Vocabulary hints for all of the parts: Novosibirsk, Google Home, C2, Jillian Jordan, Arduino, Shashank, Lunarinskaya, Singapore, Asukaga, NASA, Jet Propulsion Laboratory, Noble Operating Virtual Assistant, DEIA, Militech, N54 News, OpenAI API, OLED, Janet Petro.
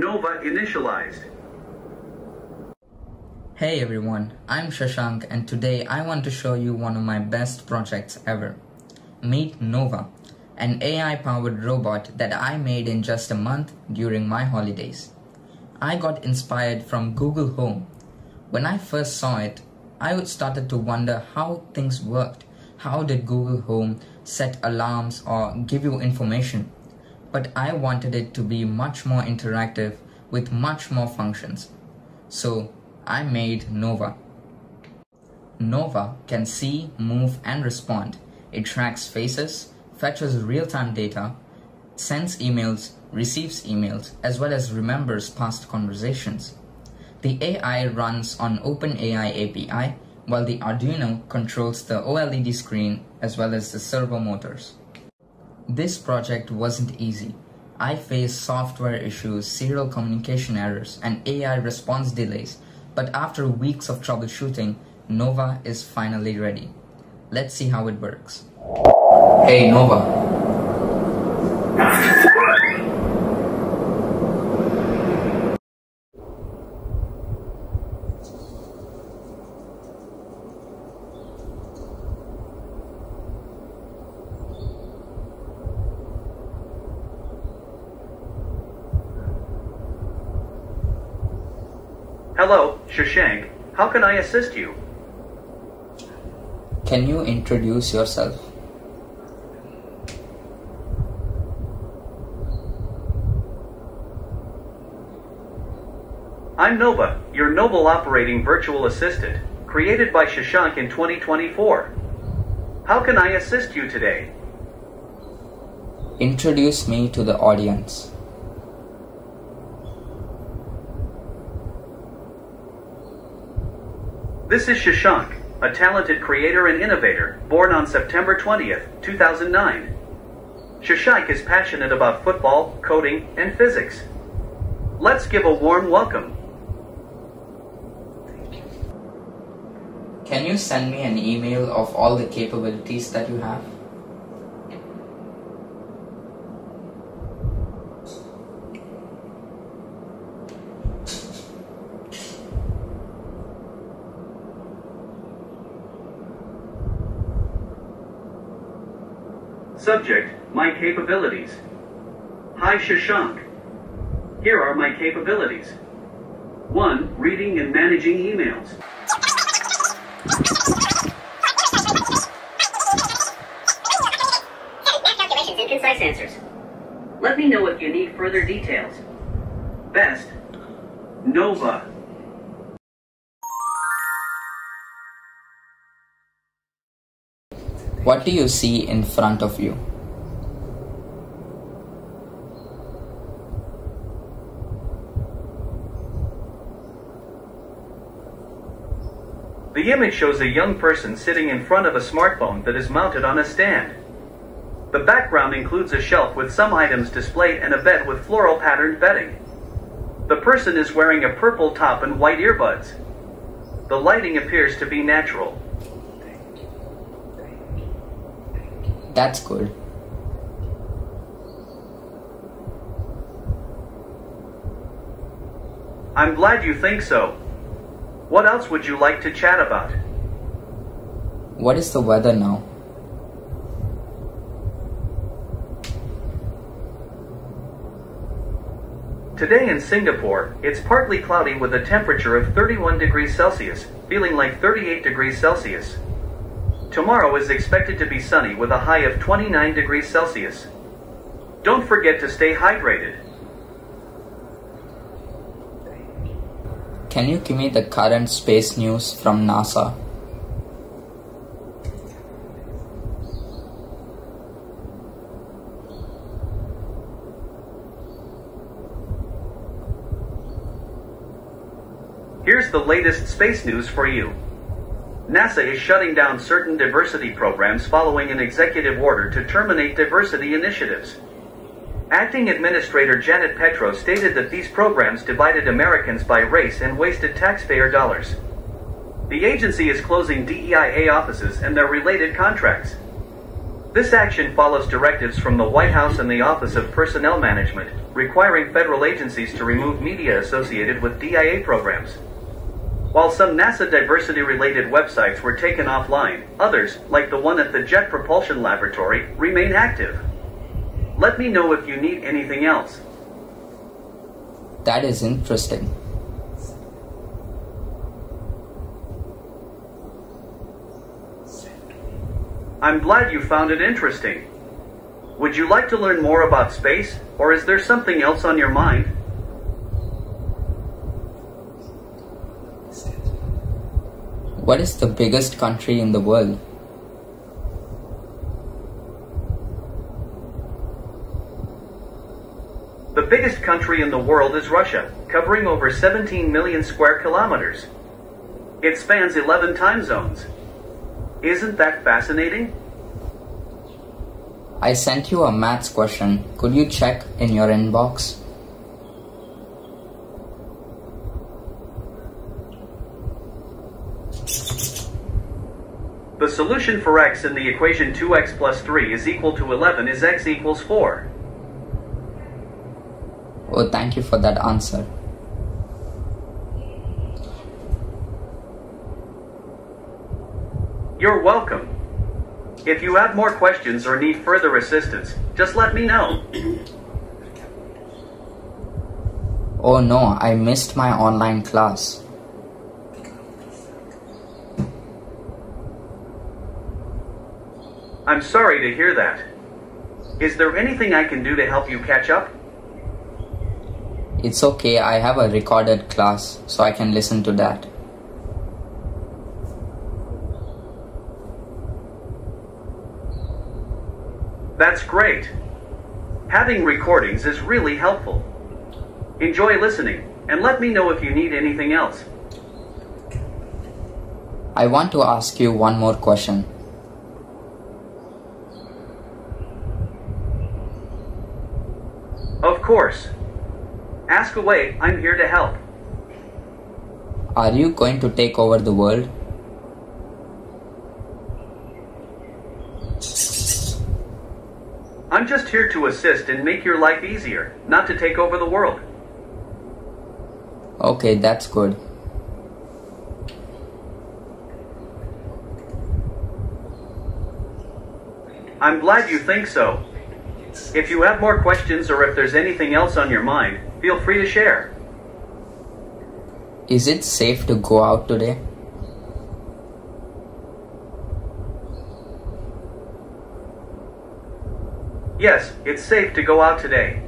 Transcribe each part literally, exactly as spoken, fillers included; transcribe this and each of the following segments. Nova initialized. Hey everyone, I'm Shashank and today I want to show you one of my best projects ever. Meet Nova, an A I-powered robot that I made in just a month during my holidays. I got inspired from Google Home. When I first saw it, I started to wonder how things worked. How did Google Home set alarms or give you information? But I wanted it to be much more interactive with much more functions. So I made Nova. Nova can see, move and respond. It tracks faces, fetches real-time data, sends emails, receives emails, as well as remembers past conversations. The A I runs on OpenAI A P I, while the Arduino controls the OLED screen as well as the servo motors. This project wasn't easy. I faced software issues, serial communication errors, and A I response delays, but after weeks of troubleshooting, Nova is finally ready. Let's see how it works. Hey Nova. Hello, Shashank. How can I assist you? Can you introduce yourself? I'm Nova, your Noble Operating Virtual Assistant, created by Shashank in twenty twenty-four. How can I assist you today? Introduce me to the audience. This is Shashank, a talented creator and innovator, born on September twentieth, two thousand nine. Shashank is passionate about football, coding, and physics. Let's give a warm welcome. Thank you. Can you send me an email of all the capabilities that you have? Subject, my capabilities. Hi Shashank. Here are my capabilities. one. Reading and managing emails. Calculations and concise answers. Let me know if you need further details. Best, Nova. What do you see in front of you? The image shows a young person sitting in front of a smartphone that is mounted on a stand. The background includes a shelf with some items displayed and a bed with floral patterned bedding. The person is wearing a purple top and white earbuds. The lighting appears to be natural. That's good. I'm glad you think so. What else would you like to chat about? What is the weather now? Today in Singapore, it's partly cloudy with a temperature of thirty-one degrees Celsius, feeling like thirty-eight degrees Celsius. Tomorrow is expected to be sunny with a high of twenty-nine degrees Celsius. Don't forget to stay hydrated. Can you give me the current space news from NASA? Here's the latest space news for you. NASA is shutting down certain diversity programs following an executive order to terminate diversity initiatives. Acting Administrator Janet Petro stated that these programs divided Americans by race and wasted taxpayer dollars. The agency is closing D E I A offices and their related contracts. This action follows directives from the White House and the Office of Personnel Management. requiring federal agencies to remove media associated with D E I A programs. While some NASA diversity-related websites were taken offline, others, like the one at the Jet Propulsion Laboratory, remain active. Let me know if you need anything else. That is interesting. I'm glad you found it interesting. Would you like to learn more about space, or is there something else on your mind? What is the biggest country in the world? The biggest country in the world is Russia, covering over seventeen million square kilometers. It spans eleven time zones. Isn't that fascinating? I sent you a maths question. Could you check in your inbox? The solution for x in the equation two x plus three is equal to eleven is x equals four. Oh, thank you for that answer. You're welcome. If you have more questions or need further assistance, just let me know. Oh no, I missed my online class. I'm sorry to hear that. Is there anything I can do to help you catch up? It's okay, I have a recorded class, so I can listen to that. That's great. Having recordings is really helpful. Enjoy listening, and let me know if you need anything else. I want to ask you one more question. Of course. Ask away, I'm here to help. Are you going to take over the world? I'm just here to assist and make your life easier, not to take over the world. Okay, that's good. I'm glad you think so. If you have more questions or if there's anything else on your mind, feel free to share. Is it safe to go out today? Yes, it's safe to go out today.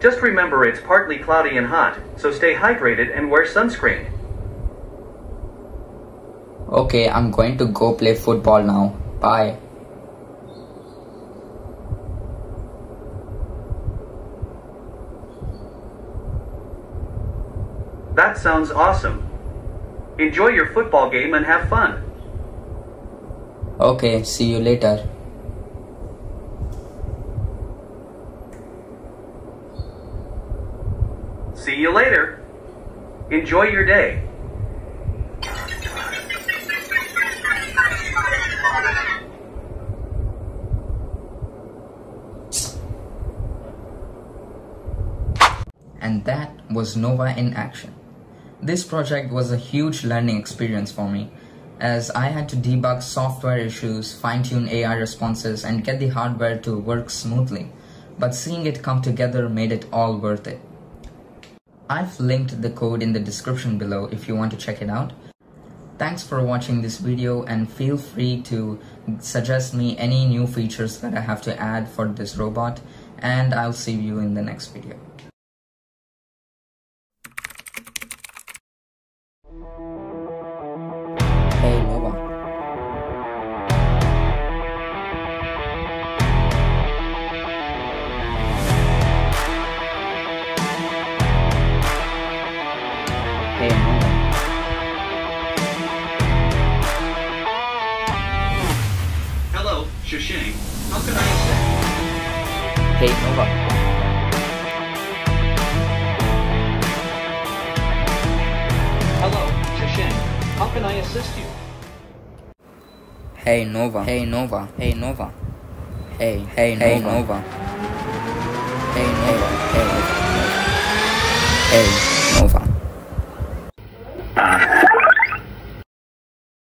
Just remember it's partly cloudy and hot, so stay hydrated and wear sunscreen. Okay, I'm going to go play football now. Bye. That sounds awesome. Enjoy your football game and have fun. Okay, see you later. See you later. Enjoy your day. And that was Nova in action. This project was a huge learning experience for me, as I had to debug software issues, fine-tune A I responses, and get the hardware to work smoothly. But seeing it come together made it all worth it. I've linked the code in the description below if you want to check it out. Thanks for watching this video, and feel free to suggest me any new features that I have to add for this robot, and I'll see you in the next video. Hey Nova. Hello, Shashank. How can I assist? Hey Nova. Hello, Shashank. How can I assist you? Hey Nova. Hey Nova. Hey Nova. Hey, hey, hey Nova. Nova. A Nova. A Nova. A Nova.